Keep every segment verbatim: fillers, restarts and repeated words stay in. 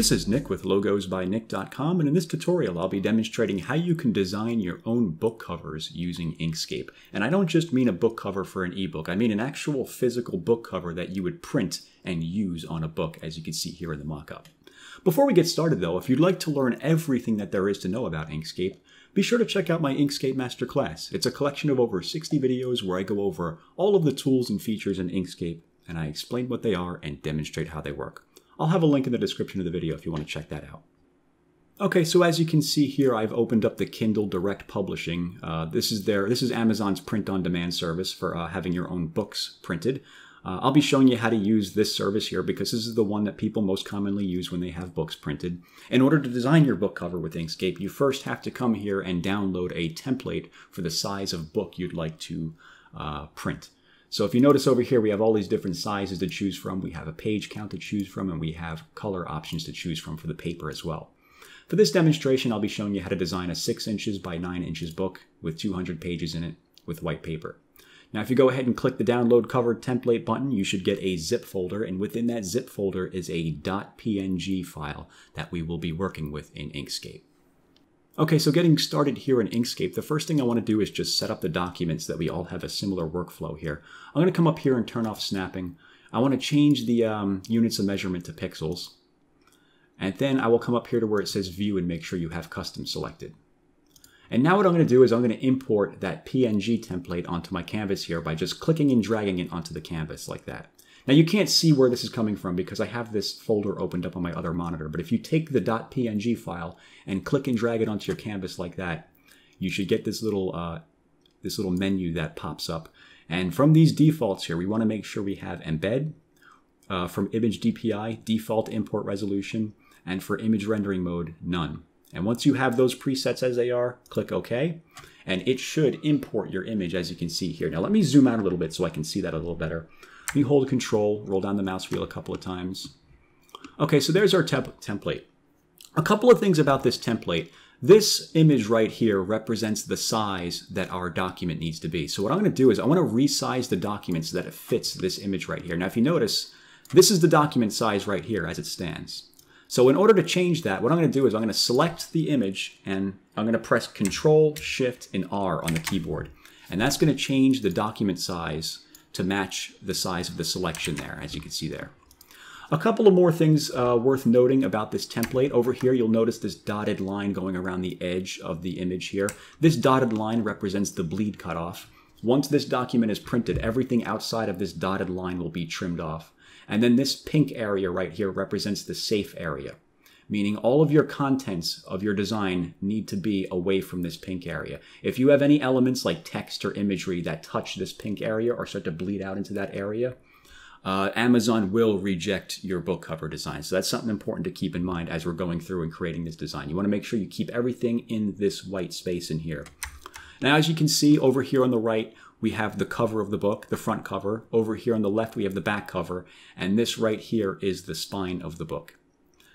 This is Nick with logos by nick dot com, and in this tutorial I'll be demonstrating how you can design your own book covers using Inkscape. And I don't just mean a book cover for an ebook, I mean an actual physical book cover that you would print and use on a book, as you can see here in the mock-up. Before we get started though, if you'd like to learn everything that there is to know about Inkscape, be sure to check out my Inkscape Masterclass. It's a collection of over sixty videos where I go over all of the tools and features in Inkscape, and I explain what they are and demonstrate how they work. I'll have a link in the description of the video if you want to check that out. Okay, so as you can see here, I've opened up the Kindle Direct Publishing. Uh, this is their, this is Amazon's print-on-demand service for uh, having your own books printed. Uh, I'll be showing you how to use this service here because this is the one that people most commonly use when they have books printed. In order to design your book cover with Inkscape, you first have to come here and download a template for the size of book you'd like to uh, print. So if you notice over here, we have all these different sizes to choose from. We have a page count to choose from, and we have color options to choose from for the paper as well. For this demonstration, I'll be showing you how to design a six inches by nine inches book with two hundred pages in it with white paper. Now, if you go ahead and click the download cover template button, you should get a zip folder, and within that zip folder is a .png file that we will be working with in Inkscape. Okay, so getting started here in Inkscape, the first thing I want to do is just set up the documents that we all have a similar workflow here. I'm going to come up here and turn off snapping. I want to change the um, units of measurement to pixels. And then I will come up here to where it says view and make sure you have custom selected. And now what I'm going to do is I'm going to import that P N G template onto my canvas here by just clicking and dragging it onto the canvas like that. Now you can't see where this is coming from because I have this folder opened up on my other monitor, but if you take the .png file and click and drag it onto your canvas like that, you should get this little, uh, this little menu that pops up. And from these defaults here, we want to make sure we have embed, uh, from image D P I, default import resolution, and for image rendering mode, none. And once you have those presets as they are, click OK, and it should import your image as you can see here. Now let me zoom out a little bit so I can see that a little better. You hold control, roll down the mouse wheel a couple of times. Okay, so there's our temp template. A couple of things about this template. This image right here represents the size that our document needs to be. So what I'm gonna do is I wanna resize the document so that it fits this image right here. Now, if you notice, this is the document size right here as it stands. So in order to change that, what I'm gonna do is I'm gonna select the image and I'm gonna press Control, Shift, and R on the keyboard. And that's gonna change the document size to match the size of the selection there, as you can see there. A couple of more things uh, worth noting about this template. Over here, you'll notice this dotted line going around the edge of the image here. This dotted line represents the bleed cutoff. Once this document is printed, everything outside of this dotted line will be trimmed off. And then this pink area right here represents the safe area, meaning all of your contents of your design need to be away from this pink area. If you have any elements like text or imagery that touch this pink area or start to bleed out into that area, uh, Amazon will reject your book cover design. So that's something important to keep in mind as we're going through and creating this design. You want to make sure you keep everything in this white space in here. Now, as you can see over here on the right, we have the cover of the book, the front cover. Over here on the left, we have the back cover. And this right here is the spine of the book.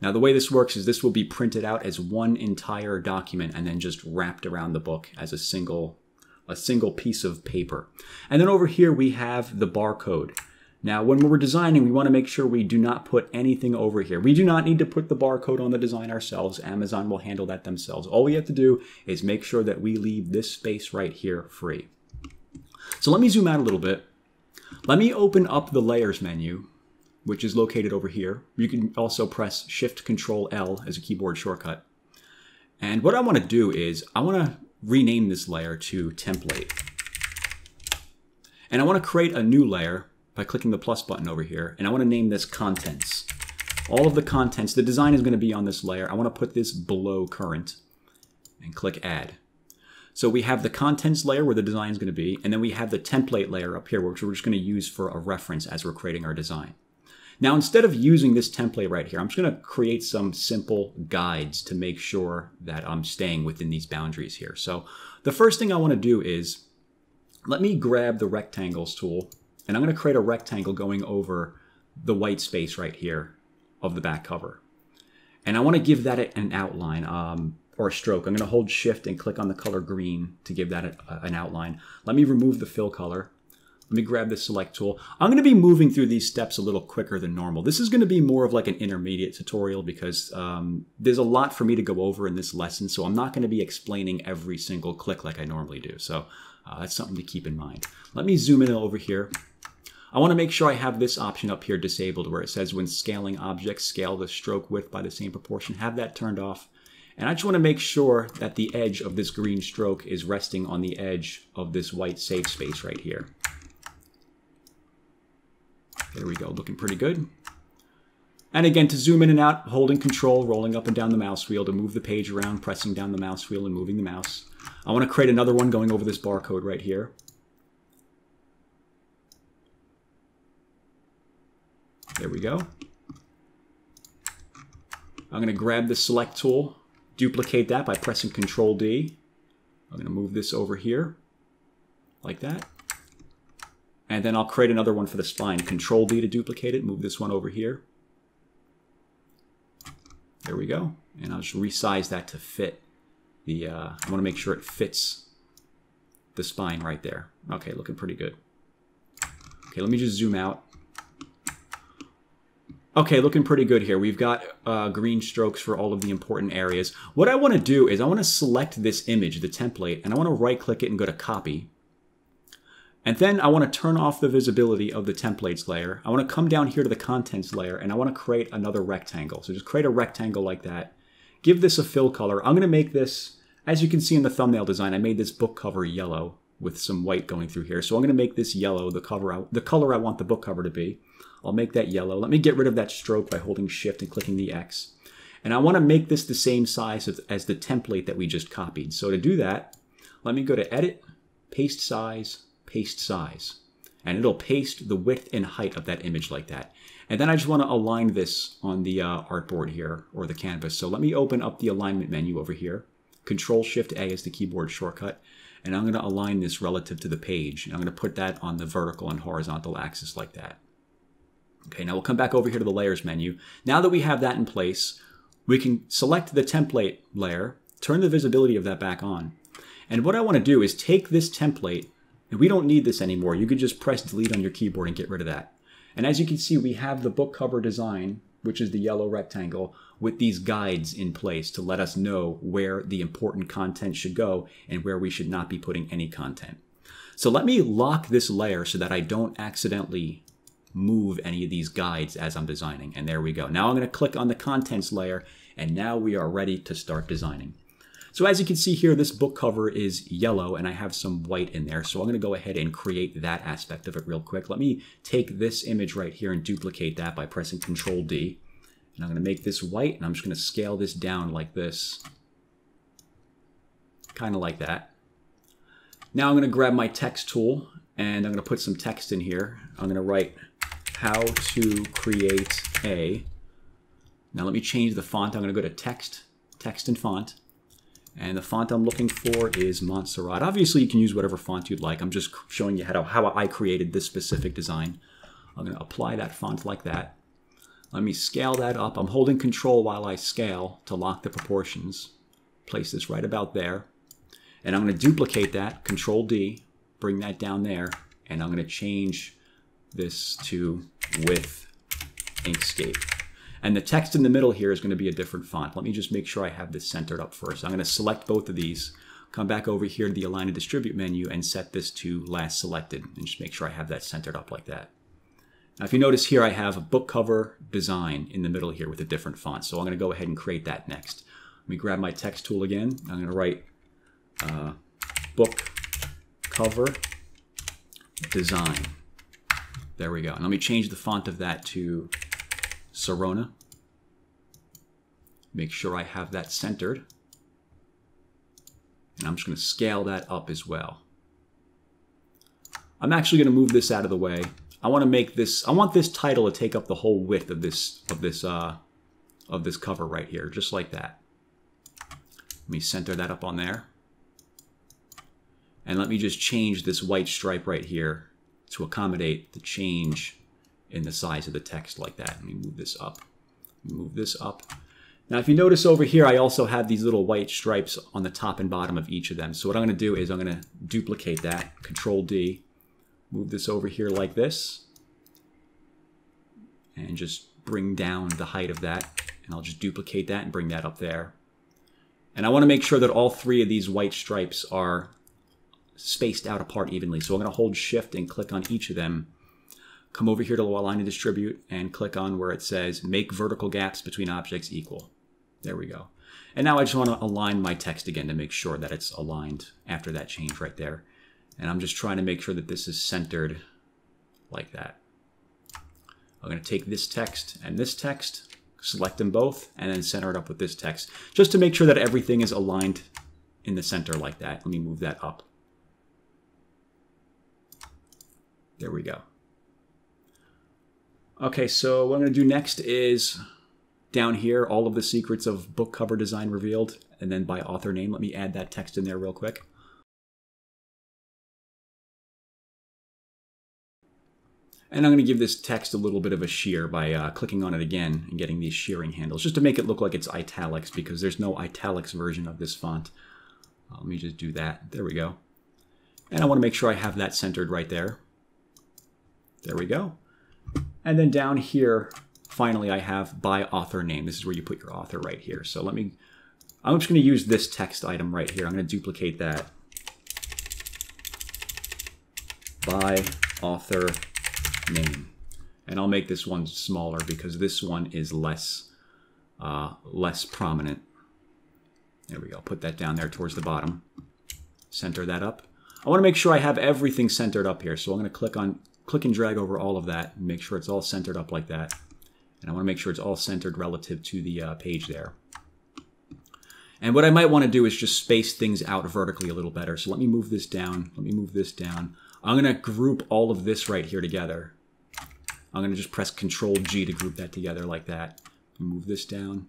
Now, the way this works is this will be printed out as one entire document and then just wrapped around the book as a single, a single piece of paper. And then over here, we have the barcode. Now, when we're designing, we want to make sure we do not put anything over here. We do not need to put the barcode on the design ourselves. Amazon will handle that themselves. All we have to do is make sure that we leave this space right here free. So let me zoom out a little bit. Let me open up the layers menu, which is located over here. You can also press Shift-Control-L as a keyboard shortcut. And what I want to do is I want to rename this layer to Template. And I want to create a new layer by clicking the plus button over here. And I want to name this Contents. All of the contents, the design is going to be on this layer. I want to put this below Current and click Add. So we have the contents layer where the design is going to be. And then we have the template layer up here, which we're just going to use for a reference as we're creating our design. Now, instead of using this template right here, I'm just going to create some simple guides to make sure that I'm staying within these boundaries here. So the first thing I want to do is let me grab the rectangles tool, and I'm going to create a rectangle going over the white space right here of the back cover. And I want to give that an outline um, or a stroke. I'm going to hold Shift and click on the color green to give that a, an outline. Let me remove the fill color. Let me grab this select tool. I'm going to be moving through these steps a little quicker than normal. This is going to be more of like an intermediate tutorial because um, there's a lot for me to go over in this lesson. So I'm not going to be explaining every single click like I normally do. So uh, that's something to keep in mind. Let me zoom in over here. I want to make sure I have this option up here disabled where it says when scaling objects, scale the stroke width by the same proportion. Have that turned off. And I just want to make sure that the edge of this green stroke is resting on the edge of this white safe space right here. There we go, looking pretty good. And again, to zoom in and out, holding control, rolling up and down the mouse wheel to move the page around, pressing down the mouse wheel and moving the mouse. I want to create another one going over this barcode right here. There we go. I'm going to grab the select tool, duplicate that by pressing Control D. I'm going to move this over here like that. And then I'll create another one for the spine. Control D to duplicate it, move this one over here. There we go. And I'll just resize that to fit the, uh, I want to make sure it fits the spine right there. Okay, looking pretty good. Okay, let me just zoom out. Okay, looking pretty good here. We've got uh, green strokes for all of the important areas. What I want to do is I want to select this image, the template, and I want to right-click it and go to Copy. And then I want to turn off the visibility of the templates layer. I want to come down here to the contents layer and I want to create another rectangle. So just create a rectangle like that. Give this a fill color. I'm going to make this, as you can see in the thumbnail design, I made this book cover yellow with some white going through here. So I'm going to make this yellow, the cover, the color I want the book cover to be. I'll make that yellow. Let me get rid of that stroke by holding Shift and clicking the X. And I want to make this the same size as the template that we just copied. So to do that, let me go to Edit, Paste Size, Paste Size, and it'll paste the width and height of that image like that. And then I just want to align this on the uh, artboard here or the canvas. So let me open up the alignment menu over here. Control Shift A is the keyboard shortcut. And I'm going to align this relative to the page. And I'm going to put that on the vertical and horizontal axis like that. Okay, now we'll come back over here to the layers menu. Now that we have that in place, we can select the template layer, turn the visibility of that back on. And what I want to do is take this template, and we don't need this anymore. You could just press delete on your keyboard and get rid of that. And as you can see, we have the book cover design, which is the yellow rectangle, with these guides in place to let us know where the important content should go and where we should not be putting any content. So let me lock this layer so that I don't accidentally move any of these guides as I'm designing. And there we go. Now I'm going to click on the contents layer, and now we are ready to start designing. So as you can see here, this book cover is yellow and I have some white in there. So I'm going to go ahead and create that aspect of it real quick. Let me take this image right here and duplicate that by pressing Control D. And I'm going to make this white and I'm just going to scale this down like this. Kind of like that. Now I'm going to grab my text tool and I'm going to put some text in here. I'm going to write how to create a. Now let me change the font. I'm going to go to text, text and font. And the font I'm looking for is Montserrat. Obviously, you can use whatever font you'd like. I'm just showing you how, to, how I created this specific design. I'm going to apply that font like that. Let me scale that up. I'm holding control while I scale to lock the proportions. Place this right about there. And I'm going to duplicate that, Control D, bring that down there. And I'm going to change this to with Inkscape. And the text in the middle here is going to be a different font. Let me just make sure I have this centered up first. I'm going to select both of these, come back over here to the Align and Distribute menu, and set this to Last Selected, and just make sure I have that centered up like that. Now, if you notice here, I have a book cover design in the middle here with a different font. So I'm going to go ahead and create that next. Let me grab my text tool again. I'm going to write uh, book cover design. There we go. And let me change the font of that to Serona. Make sure I have that centered. And I'm just going to scale that up as well. I'm actually going to move this out of the way. I want to make this, I want this title to take up the whole width of this, of this, uh, of this cover right here, just like that. Let me center that up on there. And let me just change this white stripe right here to accommodate the change in the size of the text like that. Let me move this up, move this up. Now, if you notice over here, I also have these little white stripes on the top and bottom of each of them. So what I'm gonna do is I'm gonna duplicate that, Control D. move this over here like this and just bring down the height of that. And I'll just duplicate that and bring that up there. And I want to make sure that all three of these white stripes are spaced out apart evenly. So I'm going to hold shift and click on each of them. Come over here to align and distribute and click on where it says make vertical gaps between objects equal. There we go. And now I just want to align my text again to make sure that it's aligned after that change right there. And I'm just trying to make sure that this is centered like that. I'm going to take this text and this text, select them both, and then center it up with this text just to make sure that everything is aligned in the center like that. Let me move that up. There we go. Okay, so what I'm going to do next is down here, all of the secrets of book cover design revealed, and then by author name. Let me add that text in there real quick. And I'm going to give this text a little bit of a shear by uh, clicking on it again and getting these shearing handles, just to make it look like it's italics, because there's no italics version of this font. Uh, let me just do that. There we go. And I want to make sure I have that centered right there. There we go. And then down here, finally, I have by author name. This is where you put your author right here. So let me, I'm just going to use this text item right here. I'm going to duplicate that. By author name. And I'll make this one smaller because this one is less, uh, less prominent. There we go. Put that down there towards the bottom. Center that up. I want to make sure I have everything centered up here. So I'm going to click on, click and drag over all of that and make sure it's all centered up like that. And I want to make sure it's all centered relative to the uh, page there. And what I might want to do is just space things out vertically a little better. So let me move this down. Let me move this down. I'm going to group all of this right here together. I'm going to just press Control G to group that together like that. Move this down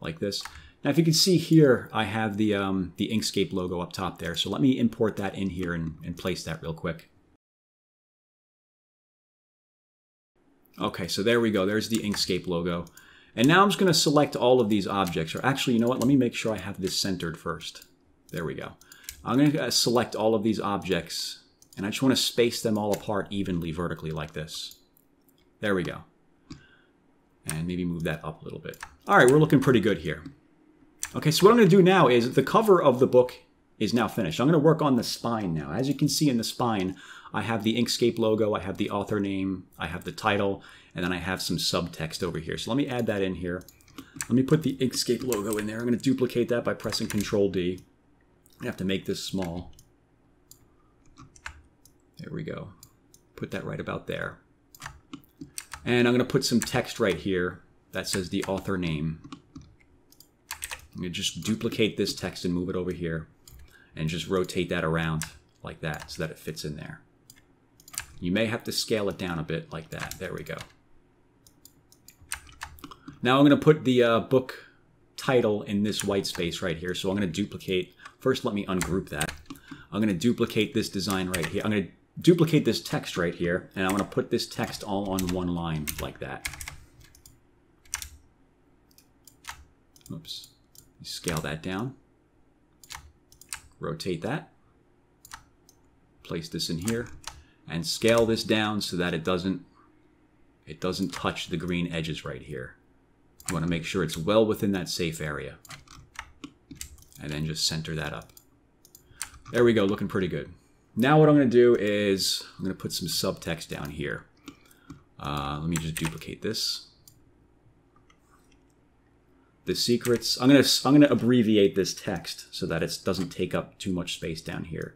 like this. Now, if you can see here, I have the, um, the Inkscape logo up top there. So let me import that in here and, and place that real quick. Okay, so there we go. There's the Inkscape logo. And now I'm just going to select all of these objects. Or actually, you know what? Let me make sure I have this centered first. There we go. I'm going to select all of these objects. And I just want to space them all apart evenly vertically like this. There we go. And maybe move that up a little bit. All right, we're looking pretty good here. Okay, so what I'm going to do now is the cover of the book is now finished. I'm going to work on the spine now. As you can see in the spine, I have the Inkscape logo, I have the author name, I have the title, and then I have some subtext over here. So let me add that in here. Let me put the Inkscape logo in there. I'm going to duplicate that by pressing Control D. I have to make this small. There we go. Put that right about there. And I'm going to put some text right here that says the author name. I'm going to just duplicate this text and move it over here and just rotate that around like that so that it fits in there. You may have to scale it down a bit like that. There we go. Now I'm going to put the uh, book title in this white space right here. So I'm going to duplicate. First, let me ungroup that. I'm going to duplicate this design right here. I'm going to duplicate this text right here. And I'm going to put this text all on one line like that. Oops. Scale that down. Rotate that. Place this in here. And scale this down so that it doesn't it doesn't touch the green edges right here. You want to make sure it's well within that safe area. And then just center that up. There we go, looking pretty good. Now what I'm going to do is I'm going to put some subtext down here. Uh, let me just duplicate this. The secrets. I'm going to I'm going to abbreviate this text so that it doesn't take up too much space down here.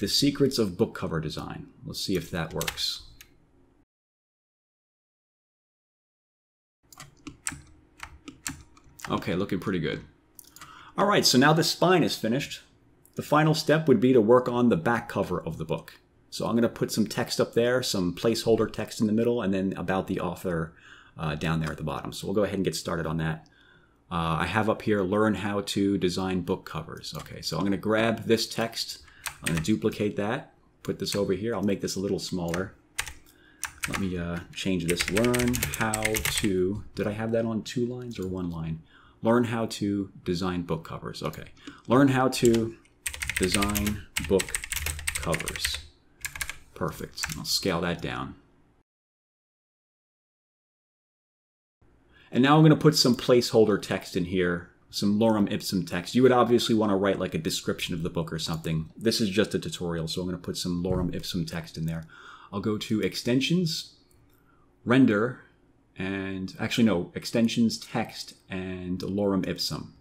The secrets of book cover design. Let's see if that works. Okay, looking pretty good. All right, so now the spine is finished. The final step would be to work on the back cover of the book. So I'm going to put some text up there, some placeholder text in the middle, and then about the author uh, down there at the bottom. So we'll go ahead and get started on that. Uh, I have up here, learn how to design book covers. Okay, so I'm going to grab this text. I'm going to duplicate that, put this over here. I'll make this a little smaller. Let me uh, change this. Learn how to, did I have that on two lines or one line? Learn how to design book covers. Okay. Learn how to design book covers. Perfect. I'll scale that down. And now I'm going to put some placeholder text in here, some lorem ipsum text. You would obviously want to write like a description of the book or something. This is just a tutorial, so I'm going to put some lorem ipsum text in there. I'll go to extensions, render, and actually no, extensions, text, and lorem ipsum.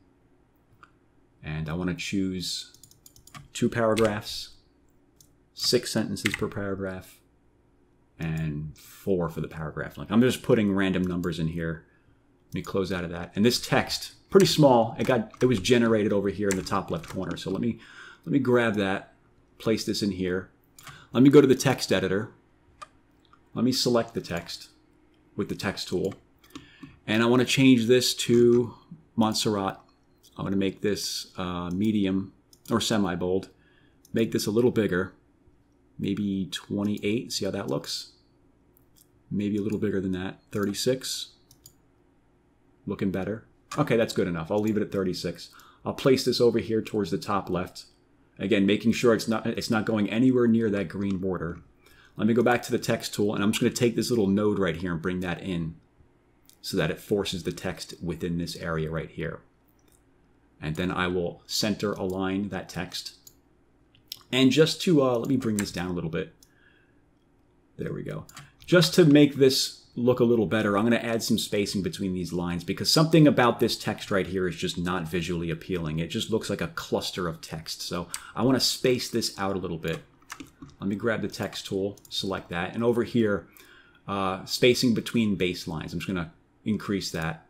And I want to choose two paragraphs, six sentences per paragraph, and four for the paragraph length. I'm just putting random numbers in here. Let me close out of that. And this text, pretty small. It got it was generated over here in the top left corner. So let me let me grab that, place this in here. Let me go to the text editor. Let me select the text with the text tool. And I want to change this to Montserrat. I'm going to make this uh, medium or semi-bold. Make this a little bigger. Maybe twenty-eight, see how that looks? Maybe a little bigger than that, thirty-six. Looking better. Okay, that's good enough. I'll leave it at thirty-six. I'll place this over here towards the top left. Again, making sure it's not, it's not going anywhere near that green border. Let me go back to the text tool, and I'm just going to take this little node right here and bring that in so that it forces the text within this area right here. And then I will center align that text. And just to, uh, let me bring this down a little bit. There we go. Just to make this look a little better, I'm going to add some spacing between these lines because something about this text right here is just not visually appealing. It just looks like a cluster of text. So I want to space this out a little bit. Let me grab the text tool, select that. And over here, uh, spacing between base lines. I'm just going to increase that.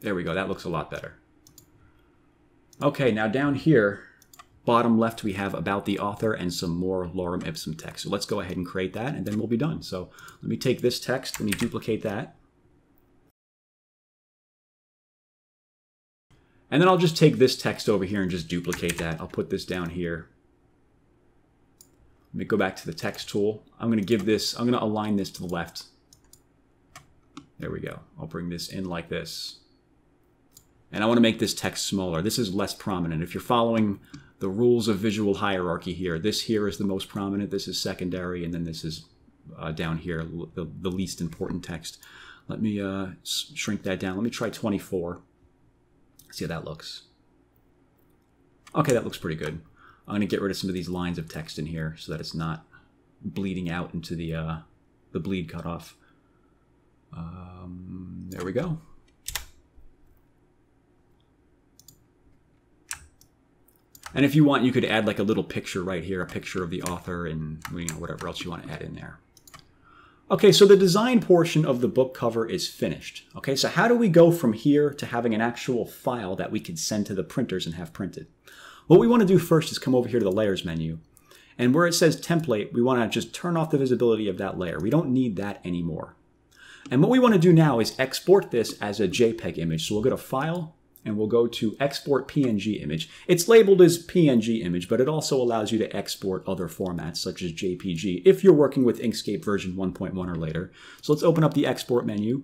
There we go. That looks a lot better. Okay, now down here, bottom left, we have about the author and some more lorem ipsum text. So let's go ahead and create that, and then we'll be done. So let me take this text, let me duplicate that. And then I'll just take this text over here and just duplicate that. I'll put this down here. Let me go back to the text tool. I'm going to give this, I'm going to align this to the left. There we go. I'll bring this in like this. And I want to make this text smaller. This is less prominent. If you're following the rules of visual hierarchy here, this here is the most prominent, this is secondary, and then this is uh, down here, the, the least important text. Let me uh, shrink that down. Let me try twenty-four. See how that looks. Okay, that looks pretty good. I'm going to get rid of some of these lines of text in here so that it's not bleeding out into the, uh, the bleed cutoff. Um, there we go. And if you want, you could add like a little picture right here, a picture of the author and you know, whatever else you want to add in there. Okay, so the design portion of the book cover is finished. Okay, so how do we go from here to having an actual file that we could send to the printers and have printed? What we want to do first is come over here to the Layers menu. And where it says Template, we want to just turn off the visibility of that layer. We don't need that anymore. And what we want to do now is export this as a JPEG image. So we'll go to File, and we'll go to Export P N G Image. It's labeled as P N G Image, but it also allows you to export other formats such as J P G if you're working with Inkscape version one point one or later. So let's open up the Export menu.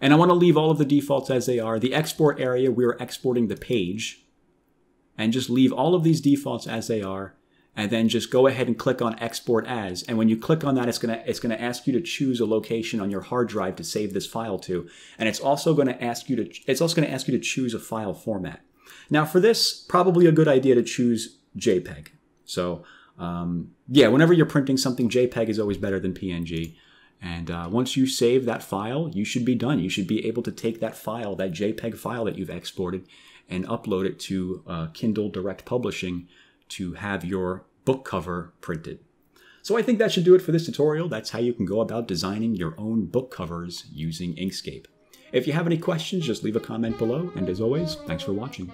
And I want to leave all of the defaults as they are. The export area, we're exporting the page. And just leave all of these defaults as they are. And then just go ahead and click on Export As. And when you click on that, it's going to it's going to ask you to choose a location on your hard drive to save this file to. And it's also going to ask you to it's also going to ask you to choose a file format. Now for this, probably a good idea to choose JPEG. So um, yeah, whenever you're printing something, JPEG is always better than P N G. And uh, once you save that file, you should be done. You should be able to take that file, that JPEG file that you've exported, and upload it to uh, Kindle Direct Publishing to have your book cover printed. So I think that should do it for this tutorial. That's how you can go about designing your own book covers using Inkscape. If you have any questions, just leave a comment below. And as always, thanks for watching.